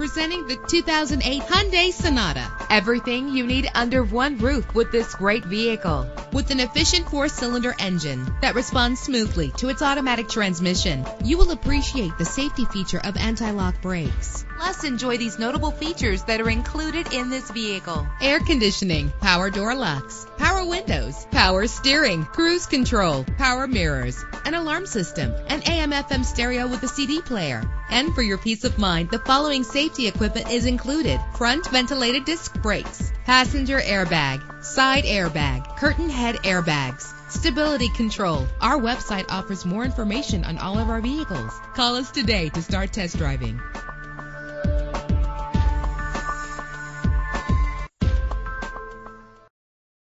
Presenting the 2008 Hyundai Sonata. Everything you need under one roof with this great vehicle. With an efficient four-cylinder engine that responds smoothly to its automatic transmission, you will appreciate the safety feature of anti-lock brakes. Plus, enjoy these notable features that are included in this vehicle: air conditioning, power door locks, power windows, power steering, cruise control, power mirrors, an alarm system, an AM/FM stereo with a CD player. And for your peace of mind, the following safety equipment is included: front ventilated disc brakes, passenger airbag, side airbag, curtain head airbags, stability control. Our website offers more information on all of our vehicles. Call us today to start test driving.